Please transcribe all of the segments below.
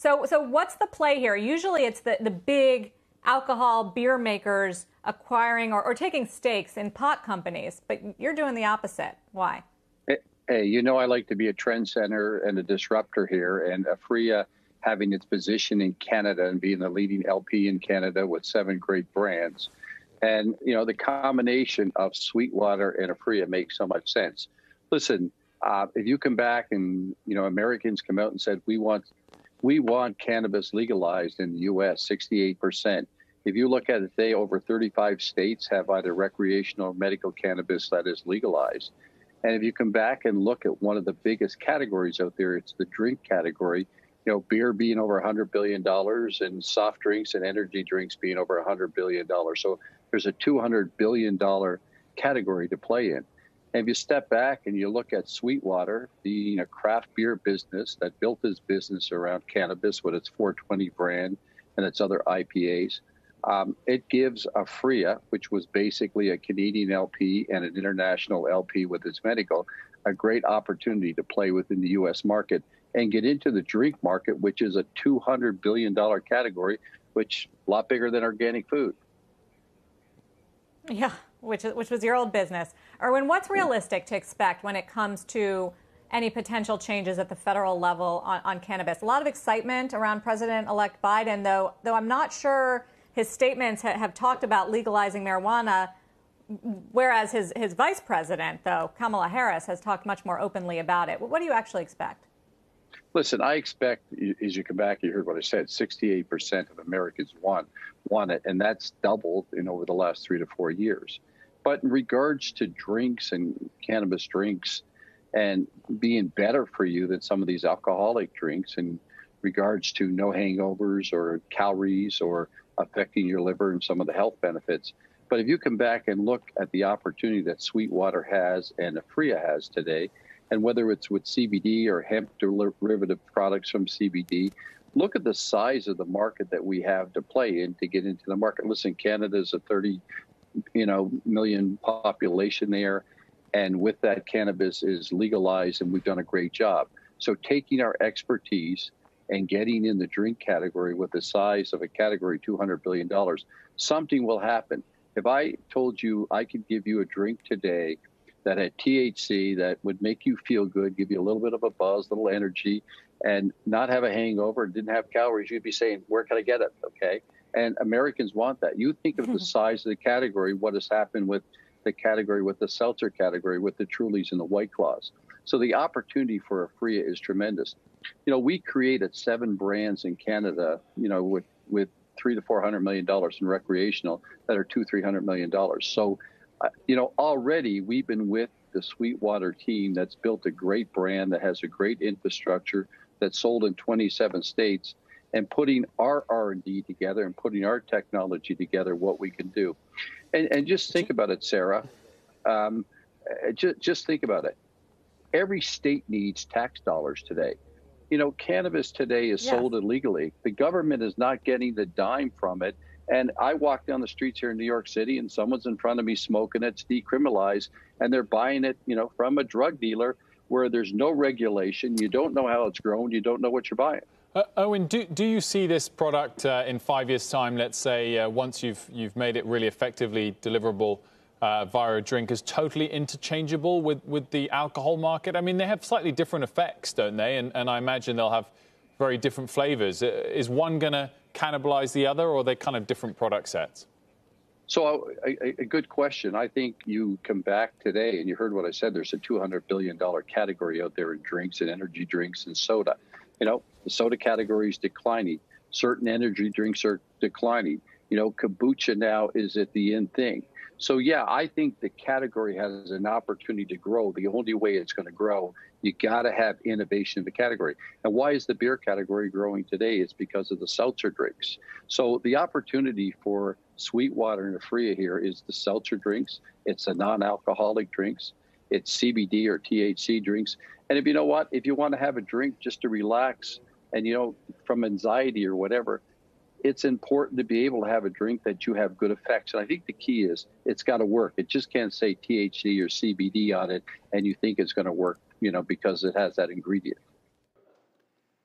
So what's the play here? Usually it's the big alcohol beer makers acquiring or taking stakes in pot companies, but you're doing the opposite. Why? Hey, you know, I like to be a trendsetter and a disruptor here, and Aphria having its position in Canada and being the leading LP in Canada with 7 great brands. And, you know, the combination of Sweetwater and Aphria makes so much sense. Listen, if you come back and, you know, Americans come out and said, we want cannabis legalized in the U.S., 68%. If you look at it today, over 35 states have either recreational or medical cannabis that is legalized. And if you come back and look at one of the biggest categories out there, it's the drink category. You know, beer being over $100 billion and soft drinks and energy drinks being over $100 billion. So there's a $200 billion category to play in. And if you step back and you look at Sweetwater, being a craft beer business that built its business around cannabis with its 420 brand and its other IPAs, it gives Aphria, which was basically a Canadian LP and an international LP with its medical, a great opportunity to play within the U.S. market and get into the drink market, which is a $200 billion category, which a lot bigger than organic food. Yeah, which was your old business. Irwin, what's realistic to expect when it comes to any potential changes at the federal level on cannabis? A lot of excitement around President-elect Biden, though I'm not sure his statements have talked about legalizing marijuana, whereas his vice president, though, Kamala Harris, has talked much more openly about it. What do you actually expect? Listen, I expect, as you come back, you heard what I said, 68% of Americans want it, and that's doubled in over the last 3 to 4 years. But in regards to drinks and cannabis drinks and being better for you than some of these alcoholic drinks in regards to no hangovers or calories or affecting your liver and some of the health benefits. But if you come back and look at the opportunity that Sweetwater has and Aphria has today, and whether it's with CBD or hemp derivative products from CBD, look at the size of the market that we have to play in to get into the market. Listen, Canada's a 30, million population there, and with that, cannabis is legalized, and we've done a great job. So taking our expertise and getting in the drink category with the size of a category, $200 billion, something will happen. If I told you I could give you a drink today that had THC that would make you feel good, give you a little bit of a buzz, a little energy, and not have a hangover, didn't have calories, you'd be saying, where can I get it, okay? And Americans want that. You think of the size of the category, what has happened with the category, with the seltzer category, with the Trulies and the White Claws. So the opportunity for Aphria is tremendous. You know, we created 7 brands in Canada, with $300 to $400 million in recreational that are $200 to $300 million. So, already we've been with the Sweetwater team that's built a great brand that has a great infrastructure that's sold in 27 states and putting our R&D together and putting our technology together, what we can do. And just think about it, Sarah. Just think about it. Every state needs tax dollars today. You know, cannabis today is sold illegally. The government is not getting the dime from it. And I walk down the streets here in New York City and someone's in front of me smoking it. It's decriminalized and they're buying it, from a drug dealer where there's no regulation. You don't know how it's grown. You don't know what you're buying. Owen, do you see this product in 5 years' time, let's say, once you've made it really effectively deliverable via a drink, as totally interchangeable with the alcohol market? I mean, they have slightly different effects, don't they? And I imagine they'll have very different flavors. Is one going to cannibalize the other, or are they kind of different product sets? So a good question. I think you come back today, and you heard what I said, there's a $200 billion category out there in drinks and energy drinks and soda. The soda category is declining. Certain energy drinks are declining. Kombucha now is at the end thing. So, yeah, I think the category has an opportunity to grow. The only way it's going to grow, you got to have innovation in the category. And why is the beer category growing today? It's because of the seltzer drinks. So the opportunity for Sweetwater and Aphria here is the seltzer drinks. It's the non-alcoholic drinks. It's CBD or THC drinks. And if you know what, if you want to have a drink just to relax and, from anxiety or whatever, it's important to be able to have a drink that you have good effects. And I think the key is it's got to work. It just can't say THC or CBD on it and you think it's going to work, because it has that ingredient.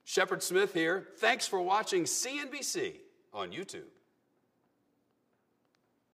Shepard Smith here. Thanks for watching CNBC on YouTube.